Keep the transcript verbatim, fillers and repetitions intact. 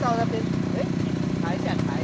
到那边，哎，查一下台。